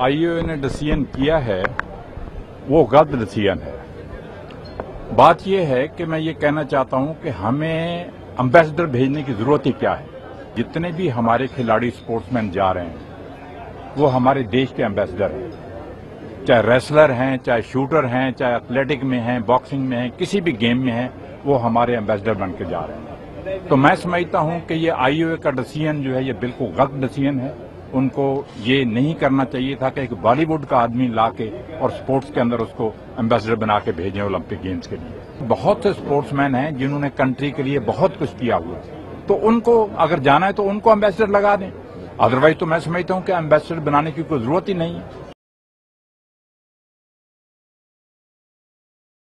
IOA ने decision किया है वो गलत डिसीजन है। बात यह है कि मैं ये कहना चाहता हूं कि हमें एम्बेसडर भेजने की जरूरत ही क्या है। जितने भी हमारे खिलाड़ी स्पोर्ट्समैन जा रहे हैं वो हमारे देश के एम्बेसडर हैं, चाहे रेसलर हैं, चाहे शूटर हैं, चाहे एथलेटिक में हैं, बॉक्सिंग में हैं, किसी भी गेम में हैं, वो हमारे एम्बेसडर बन के जा रहे हैं। तो मैं समझता हूं कि ये आईओए का डिसीजन जो है ये बिल्कुल गलत डिसीजन है। उनको ये नहीं करना चाहिए था कि एक बॉलीवुड का आदमी लाके और स्पोर्ट्स के अंदर उसको एम्बेसडर बना के भेजें ओलंपिक गेम्स के लिए। बहुत से स्पोर्ट्समैन हैं जिन्होंने कंट्री के लिए बहुत कुछ किया हुआ है, तो उनको अगर जाना है तो उनको एम्बेसडर लगा दें। अदरवाइज तो मैं समझता हूं कि एम्बेसडर बनाने की कोई जरूरत ही नहीं है।